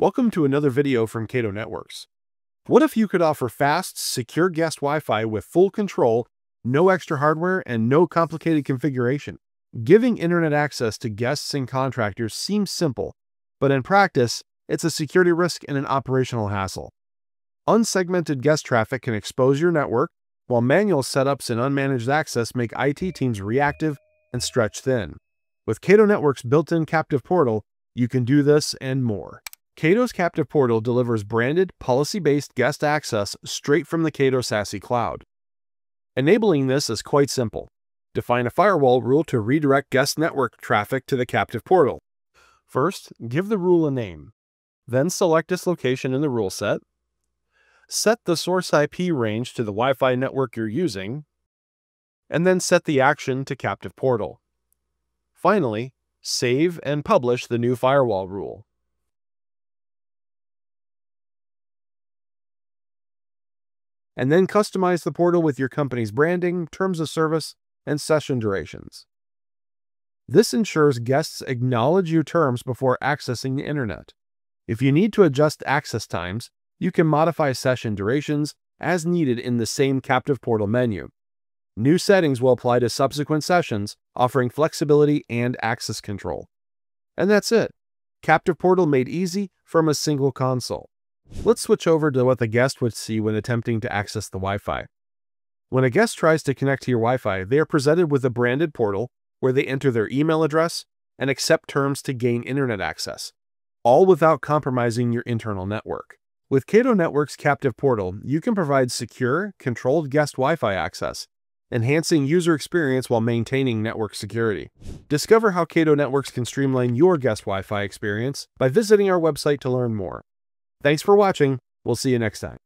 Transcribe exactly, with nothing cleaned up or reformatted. Welcome to another video from Cato Networks. What if you could offer fast, secure guest Wi-Fi with full control, no extra hardware, and no complicated configuration? Giving internet access to guests and contractors seems simple, but in practice, it's a security risk and an operational hassle. Unsegmented guest traffic can expose your network, while manual setups and unmanaged access make I T teams reactive and stretch thin. With Cato Networks' built-in captive portal, you can do this and more. Cato's Captive Portal delivers branded, policy-based guest access straight from the Cato SASE Cloud. Enabling this is quite simple. Define a firewall rule to redirect guest network traffic to the Captive Portal. First, give the rule a name. Then select its location in the rule set. Set the source I P range to the Wi-Fi network you're using. And then set the action to Captive Portal. Finally, save and publish the new firewall rule. And then customize the portal with your company's branding, terms of service, and session durations. This ensures guests acknowledge your terms before accessing the internet. If you need to adjust access times, you can modify session durations as needed in the same Captive Portal menu. New settings will apply to subsequent sessions, offering flexibility and access control. And that's it. Captive Portal made easy from a single console. Let's switch over to what the guest would see when attempting to access the Wi-Fi. When a guest tries to connect to your Wi-Fi, they are presented with a branded portal where they enter their email address and accept terms to gain internet access, all without compromising your internal network. With Cato Networks' Captive Portal, you can provide secure, controlled guest Wi-Fi access, enhancing user experience while maintaining network security. Discover how Cato Networks can streamline your guest Wi-Fi experience by visiting our website to learn more. Thanks for watching. We'll see you next time.